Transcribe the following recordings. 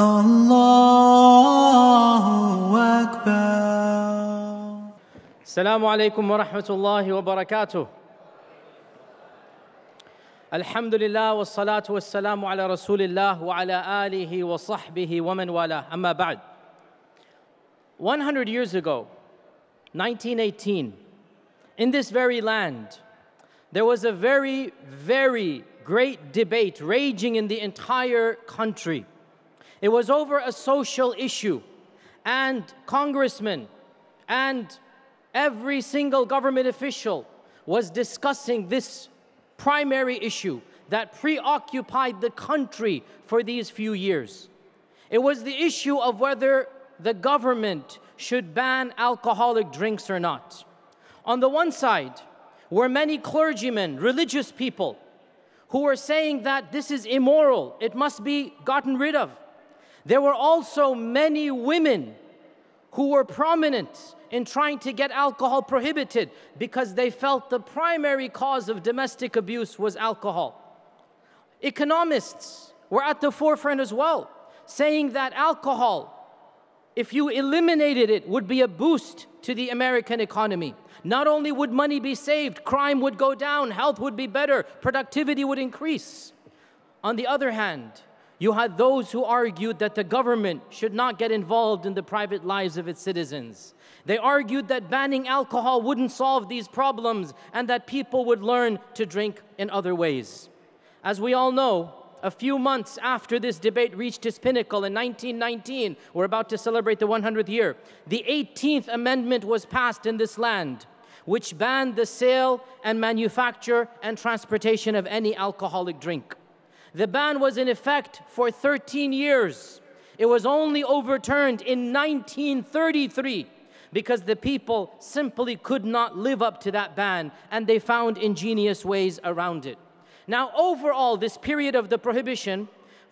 Allahu Akbar. Assalamu alaikum wa rahmatullahi wa barakatuh. Alhamdulillah wa salatu wa salamu ala rasulillah wa ala alihi wa sahbihi wa man wala. Amma ba'd. 100 years ago, 1918, in this very land, there was a very, very great debate raging in the entire country. It was over a social issue, and congressmen and every single government official was discussing this primary issue that preoccupied the country for these few years. It was the issue of whether the government should ban alcoholic drinks or not. On the one side were many clergymen, religious people, who were saying that this is immoral, it must be gotten rid of. There were also many women who were prominent in trying to get alcohol prohibited because they felt the primary cause of domestic abuse was alcohol. Economists were at the forefront as well, saying that alcohol, if you eliminated it, would be a boost to the American economy. Not only would money be saved, crime would go down, health would be better, productivity would increase. On the other hand, you had those who argued that the government should not get involved in the private lives of its citizens. They argued that banning alcohol wouldn't solve these problems and that people would learn to drink in other ways. As we all know, a few months after this debate reached its pinnacle in 1919, we're about to celebrate the 100th year, the 18th Amendment was passed in this land, which banned the sale and manufacture and transportation of any alcoholic drink. The ban was in effect for 13 years. It was only overturned in 1933 because the people simply could not live up to that ban, and they found ingenious ways around it. Now, overall, this period of the prohibition,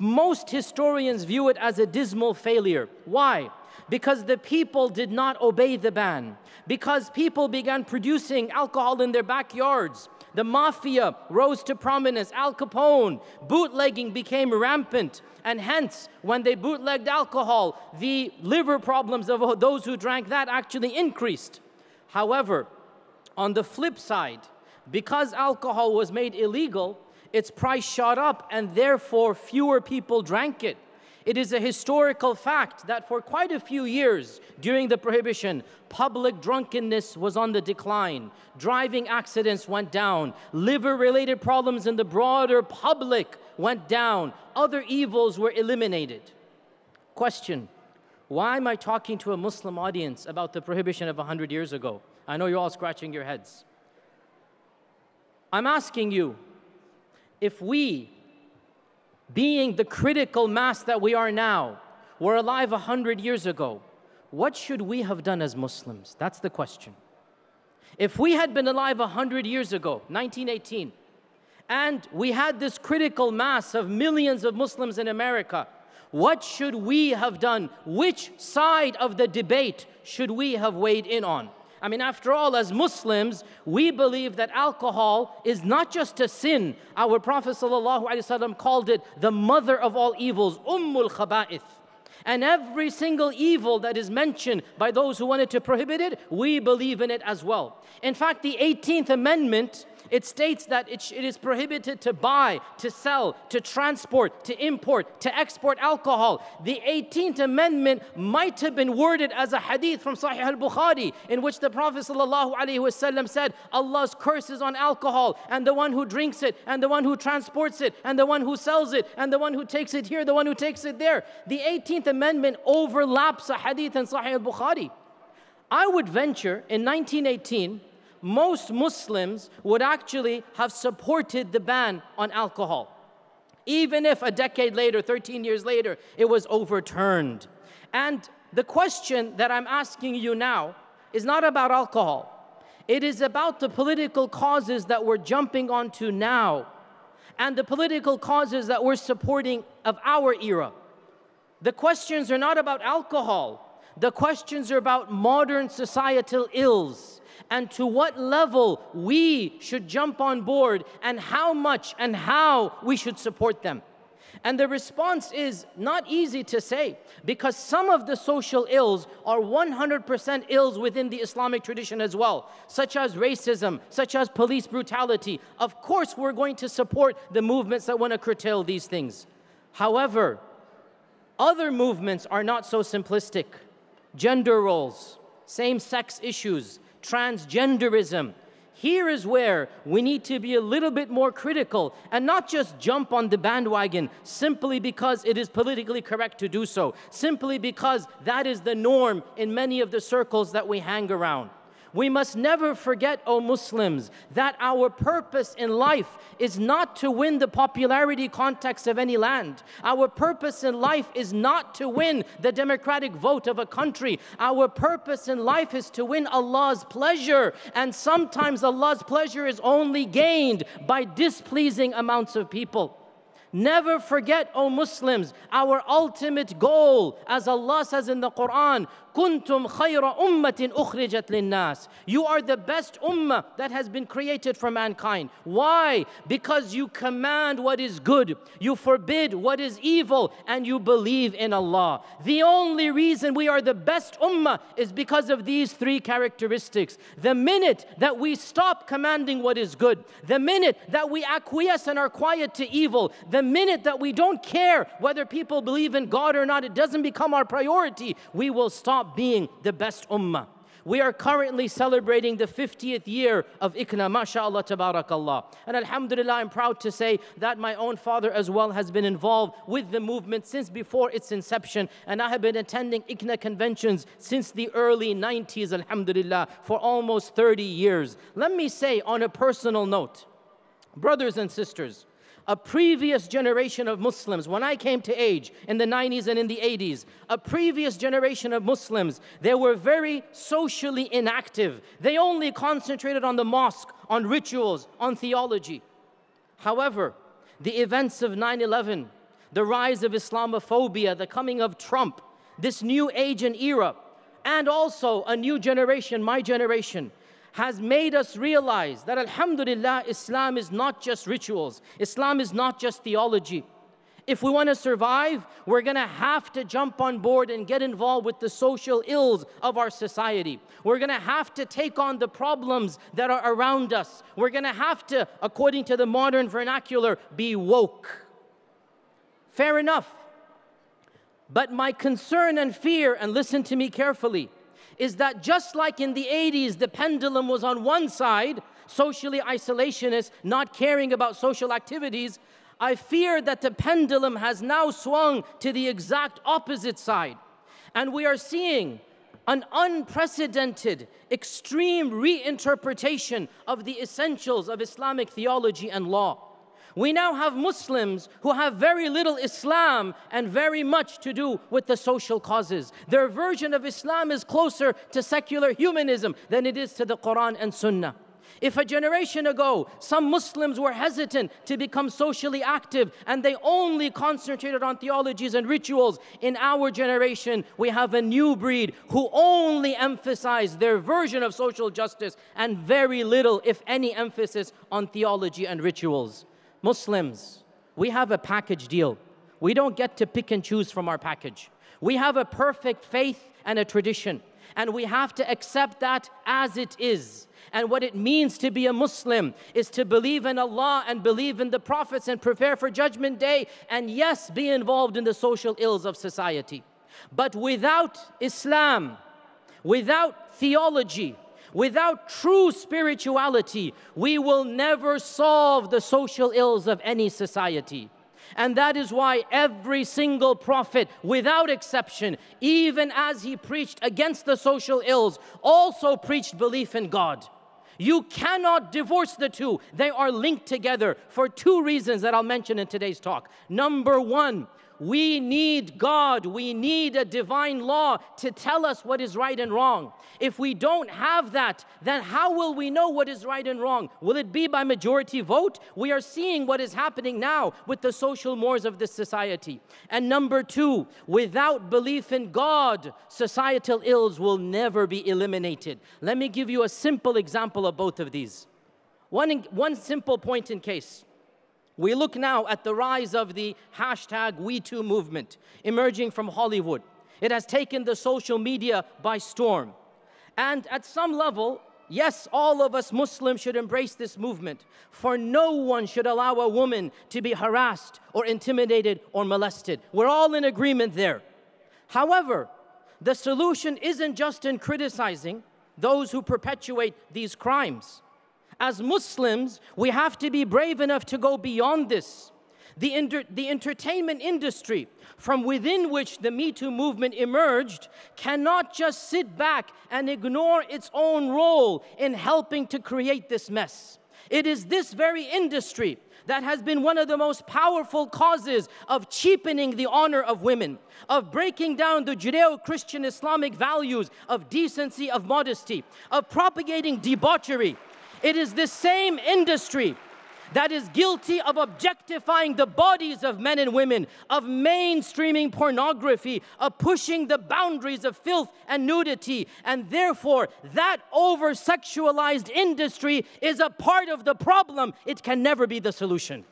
most historians view it as a dismal failure. Why? Because the people did not obey the ban. Because people began producing alcohol in their backyards. The mafia rose to prominence, Al Capone, bootlegging became rampant, and hence, when they bootlegged alcohol, the liver problems of those who drank that actually increased. However, on the flip side, because alcohol was made illegal, its price shot up, and therefore fewer people drank it. It is a historical fact that for quite a few years during the prohibition, public drunkenness was on the decline, driving accidents went down, liver-related problems in the broader public went down, other evils were eliminated. Question, why am I talking to a Muslim audience about the prohibition of 100 years ago? I know you're all scratching your heads. I'm asking you, if we, being the critical mass that we are now, were alive 100 years ago, what should we have done as Muslims? That's the question. If we had been alive 100 years ago, 1918, and we had this critical mass of millions of Muslims in America, what should we have done? Which side of the debate should we have weighed in on? I mean, after all, as Muslims, we believe that alcohol is not just a sin. Our Prophet ﷺ called it the mother of all evils, Ummul Khaba'ith. And every single evil that is mentioned by those who wanted to prohibit it, we believe in it as well. In fact, the 18th Amendment, it states that it is prohibited to buy, to sell, to transport, to import, to export alcohol. The 18th Amendment might have been worded as a hadith from Sahih al-Bukhari, in which the Prophet ﷺ said, Allah's curse is on alcohol, and the one who drinks it, and the one who transports it, and the one who sells it, and the one who takes it here, the one who takes it there. The 18th Amendment overlaps a hadith in Sahih al-Bukhari. I would venture in 1918, most Muslims would actually have supported the ban on alcohol, even if a decade later, 13 years later, it was overturned. And the question that I'm asking you now is not about alcohol. It is about the political causes that we're jumping onto now and the political causes that we're supporting of our era. The questions are not about alcohol. The questions are about modern societal ills, and to what level we should jump on board, and how much and how we should support them. And the response is not easy to say, because some of the social ills are 100% ills within the Islamic tradition as well, such as racism, such as police brutality. Of course, we're going to support the movements that want to curtail these things. However, other movements are not so simplistic. Gender roles, same-sex issues, transgenderism. Here is where we need to be a little bit more critical and not just jump on the bandwagon simply because it is politically correct to do so, simply because that is the norm in many of the circles that we hang around. We must never forget, O Muslims, that our purpose in life is not to win the popularity contest of any land. Our purpose in life is not to win the democratic vote of a country. Our purpose in life is to win Allah's pleasure. And sometimes Allah's pleasure is only gained by displeasing amounts of people. Never forget, O Muslims, our ultimate goal, as Allah says in the Quran, "Kuntum khayra ummatin ukhrijat linnas." You are the best ummah that has been created for mankind. Why? Because you command what is good, you forbid what is evil, and you believe in Allah. The only reason we are the best ummah is because of these three characteristics. The minute that we stop commanding what is good, the minute that we acquiesce and are quiet to evil, the minute that we don't care whether people believe in God or not, it doesn't become our priority, we will stop being the best ummah. We are currently celebrating the 50th year of ICNA, mashallah, tabarakallah. And alhamdulillah, I'm proud to say that my own father as well has been involved with the movement since before its inception. And I have been attending ICNA conventions since the early 90s, alhamdulillah, for almost 30 years. Let me say on a personal note, brothers and sisters, a previous generation of Muslims, when I came to age in the 90s and in the 80s, a previous generation of Muslims, they were very socially inactive. They only concentrated on the mosque, on rituals, on theology. However, the events of 9/11, the rise of Islamophobia, the coming of Trump, this new age and era, and also a new generation, my generation, has made us realize that, alhamdulillah, Islam is not just rituals. Islam is not just theology. If we want to survive, we're going to have to jump on board and get involved with the social ills of our society. We're going to have to take on the problems that are around us. We're going to have to, according to the modern vernacular, be woke. Fair enough. But my concern and fear, and listen to me carefully, is that just like in the 80s, the pendulum was on one side, socially isolationists, not caring about social activities, I fear that the pendulum has now swung to the exact opposite side. And we are seeing an unprecedented, extreme reinterpretation of the essentials of Islamic theology and law. We now have Muslims who have very little Islam and very much to do with the social causes. Their version of Islam is closer to secular humanism than it is to the Quran and Sunnah. If a generation ago, some Muslims were hesitant to become socially active and they only concentrated on theologies and rituals, in our generation, we have a new breed who only emphasize their version of social justice and very little, if any, emphasis on theology and rituals. Muslims, we have a package deal. We don't get to pick and choose from our package. We have a perfect faith and a tradition, and we have to accept that as it is. And what it means to be a Muslim is to believe in Allah and believe in the prophets and prepare for Judgment Day, and yes, be involved in the social ills of society. But without Islam, without theology, without true spirituality, we will never solve the social ills of any society. And that is why every single prophet, without exception, even as he preached against the social ills, also preached belief in God. You cannot divorce the two. They are linked together for two reasons that I'll mention in today's talk. Number one, we need God, we need a divine law to tell us what is right and wrong. If we don't have that, then how will we know what is right and wrong? Will it be by majority vote? We are seeing what is happening now with the social mores of this society. And number two, without belief in God, societal ills will never be eliminated. Let me give you a simple example of both of these. One simple point in case. We look now at the rise of the #WeToo movement emerging from Hollywood. It has taken the social media by storm. And at some level, yes, all of us Muslims should embrace this movement, for no one should allow a woman to be harassed or intimidated or molested. We're all in agreement there. However, the solution isn't just in criticizing those who perpetuate these crimes. As Muslims, we have to be brave enough to go beyond this. The entertainment industry from within which the Me Too movement emerged cannot just sit back and ignore its own role in helping to create this mess. It is this very industry that has been one of the most powerful causes of cheapening the honor of women, of breaking down the Judeo-Christian Islamic values of decency, of modesty, of propagating debauchery. It is this same industry that is guilty of objectifying the bodies of men and women, of mainstreaming pornography, of pushing the boundaries of filth and nudity. And therefore, that over-sexualized industry is a part of the problem. It can never be the solution.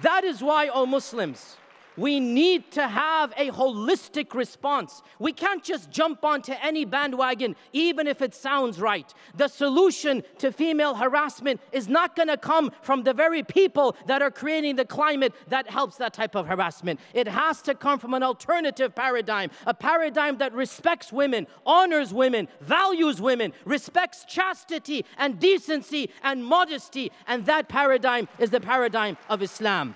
That is why, O Muslims, we need to have a holistic response. We can't just jump onto any bandwagon, even if it sounds right. The solution to female harassment is not going to come from the very people that are creating the climate that helps that type of harassment. It has to come from an alternative paradigm, a paradigm that respects women, honors women, values women, respects chastity and decency and modesty. And that paradigm is the paradigm of Islam.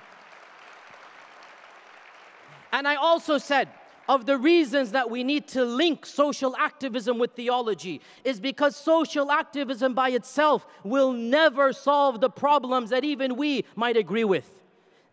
And I also said, of the reasons that we need to link social activism with theology is because social activism by itself will never solve the problems that even we might agree with.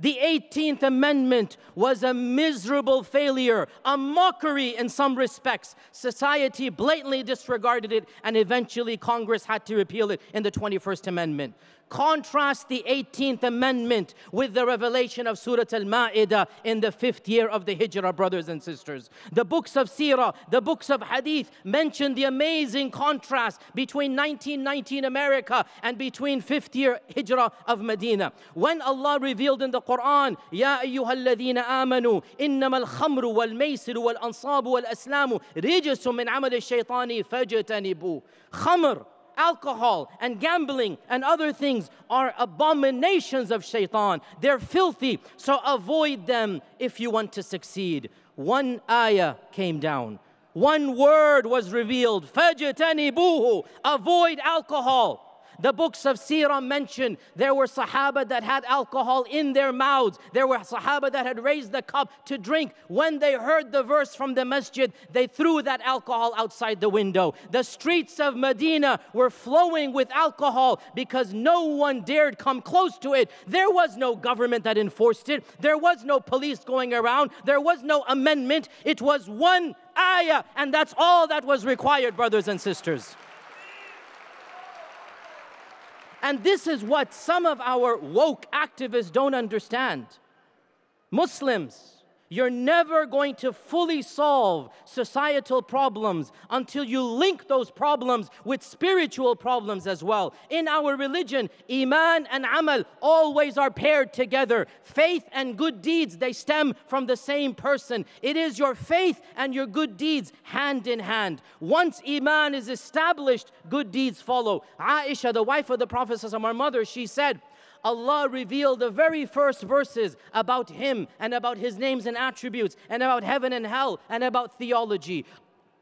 The 18th Amendment was a miserable failure, a mockery in some respects. Society blatantly disregarded it, and eventually Congress had to repeal it in the 21st Amendment. Contrast the 18th Amendment with the revelation of Surah Al-Ma'idah in the 5th year of the Hijrah, brothers and sisters. The books of Seerah, the books of Hadith mention the amazing contrast between 1919 America and between 5th year Hijrah of Medina. When Allah revealed in the Quran, Ya ayyuhalladhina amanu, innamal khamru wal maisiru wal ansabu wal aslamu, rijsun min amal ash-shaytani fajtanibu. Khamr, alcohol and gambling and other things are abominations of shaitan. They're filthy, so avoid them if you want to succeed. One ayah came down. One word was revealed. فَجْتَنِبُوهُ. Avoid alcohol. The books of Sirah mention there were Sahaba that had alcohol in their mouths. There were Sahaba that had raised the cup to drink. When they heard the verse from the masjid, they threw that alcohol outside the window. The streets of Medina were flowing with alcohol because no one dared come close to it. There was no government that enforced it. There was no police going around. There was no amendment. It was one ayah, and that's all that was required, brothers and sisters. And this is what some of our woke activists don't understand. Muslims, you're never going to fully solve societal problems until you link those problems with spiritual problems as well. In our religion, iman and amal always are paired together. Faith and good deeds, they stem from the same person. It is your faith and your good deeds hand in hand. Once iman is established, good deeds follow. Aisha, the wife of the Prophet, our mother, she said, Allah revealed the very first verses about him and about his names and attributes and about heaven and hell and about theology.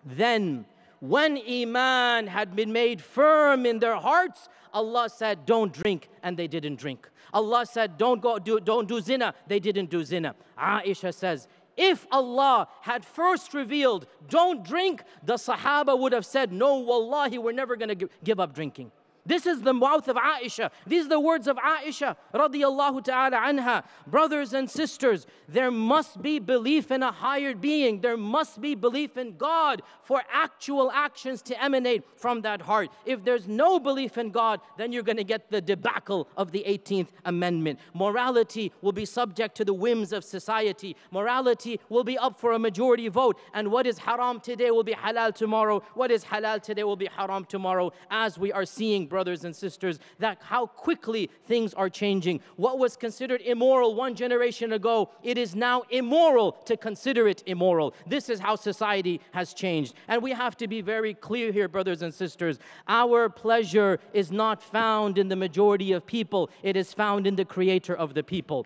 Then, when iman had been made firm in their hearts, Allah said, don't drink, and they didn't drink. Allah said, don't do zina, they didn't do zina. Aisha says, if Allah had first revealed, don't drink, the Sahaba would have said, no, wallahi, we're never going to give up drinking. This is the mouth of Aisha. These are the words of Aisha, radiyallahu ta'ala anha. Brothers and sisters, there must be belief in a higher being. There must be belief in God for actual actions to emanate from that heart. If there's no belief in God, then you're going to get the debacle of the 18th Amendment. Morality will be subject to the whims of society. Morality will be up for a majority vote. And what is haram today will be halal tomorrow. What is halal today will be haram tomorrow, as we are seeing, brothers and sisters, that how quickly things are changing. What was considered immoral one generation ago, it is now immoral to consider it immoral. This is how society has changed. And we have to be very clear here, brothers and sisters. Our pleasure is not found in the majority of people. It is found in the Creator of the people.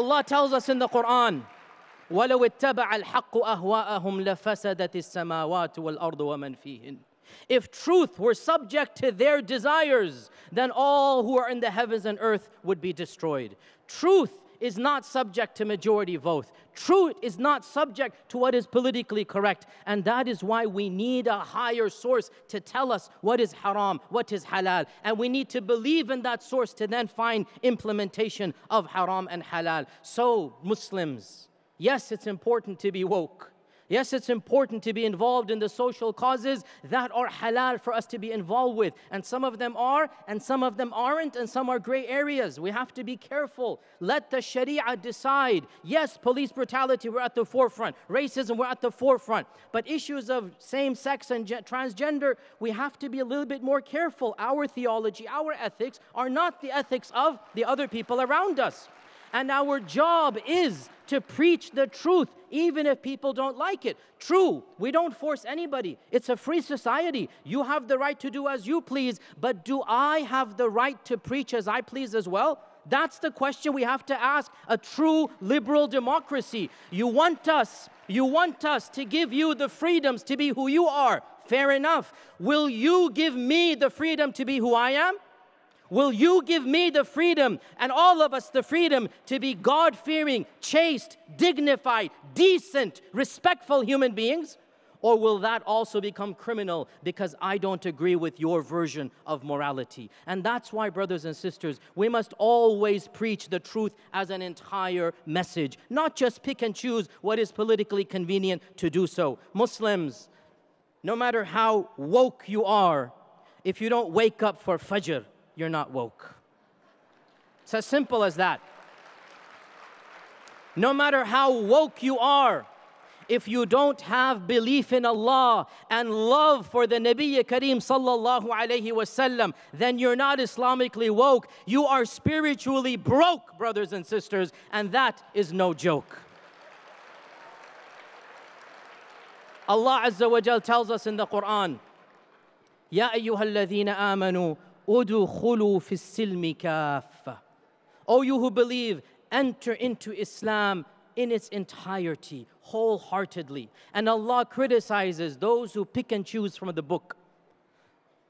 Allah tells us in the Quran, وَلَوْ اتَّبَعَ الْحَقُّ أَهْوَاءَهُمْ لَفَسَدَتِ السَّمَاوَاتُ وَالْأَرْضُ وَمَنْ فِيهِنْ. If truth were subject to their desires, then all who are in the heavens and earth would be destroyed. Truth is not subject to majority vote. Truth is not subject to what is politically correct. And that is why we need a higher source to tell us what is haram, what is halal. And we need to believe in that source to then find implementation of haram and halal. So, Muslims, yes, it's important to be woke. Yes, it's important to be involved in the social causes that are halal for us to be involved with. And some of them are, and some of them aren't, and some are gray areas. We have to be careful. Let the Sharia decide. Yes, police brutality, we're at the forefront. Racism, we're at the forefront. But issues of same-sex and transgender, we have to be a little bit more careful. Our theology, our ethics are not the ethics of the other people around us. And our job is to preach the truth, even if people don't like it. True, we don't force anybody. It's a free society. You have the right to do as you please, but do I have the right to preach as I please as well? That's the question we have to ask a true liberal democracy. You want us to give you the freedoms to be who you are. Fair enough. Will you give me the freedom to be who I am? Will you give me the freedom, and all of us the freedom, to be God-fearing, chaste, dignified, decent, respectful human beings? Or will that also become criminal because I don't agree with your version of morality? And that's why, brothers and sisters, we must always preach the truth as an entire message, not just pick and choose what is politically convenient to do so. Muslims, no matter how woke you are, if you don't wake up for Fajr, you're not woke. It's as simple as that. No matter how woke you are, if you don't have belief in Allah and love for the Nabiya Kareem sallallahu alayhi wasallam, then you're not Islamically woke. You are spiritually broke, brothers and sisters, and that is no joke. Allah Azza wa Jal tells us in the Quran, Ya ayyuhalladhina amanu, Udkhulu fi silmi kaffa. O you who believe, enter into Islam in its entirety, wholeheartedly. And Allah criticizes those who pick and choose from the book.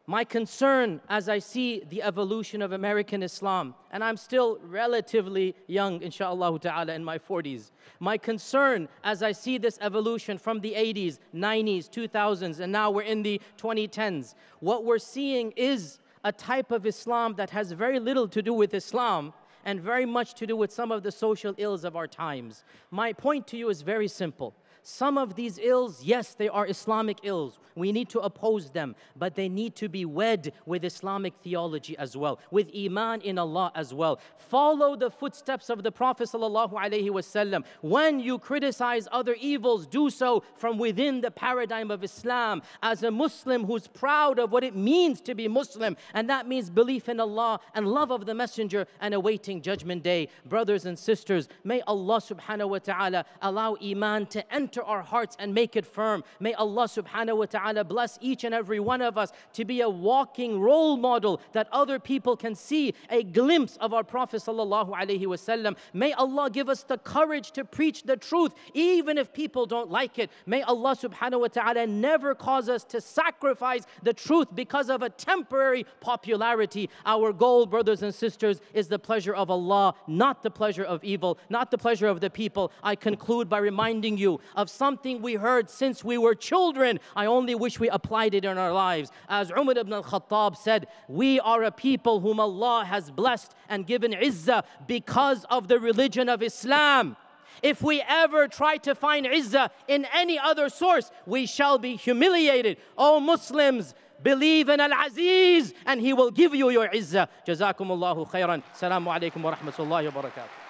My concern as I see the evolution of American Islam, and I'm still relatively young, inshaAllah ta'ala, in my 40s. My concern as I see this evolution from the 80s, 90s, 2000s, and now we're in the 2010s. What we're seeing is a type of Islam that has very little to do with Islam and very much to do with some of the social ills of our times. My point to you is very simple. Some of these ills, yes, they are Islamic ills. We need to oppose them, but they need to be wed with Islamic theology as well, with iman in Allah as well. Follow the footsteps of the Prophet ﷺ. When you criticize other evils, do so from within the paradigm of Islam as a Muslim who's proud of what it means to be Muslim, and that means belief in Allah and love of the Messenger and awaiting Judgment Day. Brothers and sisters, may Allah subhanahu wa ta'ala allow iman to enter our hearts and make it firm. May Allah subhanahu wa ta'ala bless each and every one of us to be a walking role model that other people can see a glimpse of our Prophet sallallahu alaihi wasallam. May Allah give us the courage to preach the truth even if people don't like it. May Allah subhanahu wa ta'ala never cause us to sacrifice the truth because of a temporary popularity. Our goal, brothers and sisters, is the pleasure of Allah, not the pleasure of evil, not the pleasure of the people. I conclude by reminding you of something we heard since we were children. I only wish we applied it in our lives. As Umar ibn al-Khattab said, we are a people whom Allah has blessed and given izzah because of the religion of Islam. If we ever try to find izzah in any other source, we shall be humiliated. O Muslims, believe in Al-Aziz and he will give you your izzah. Jazakumullahu khairan. Assalamu alaikum wa rahmatullahi wa barakatuh.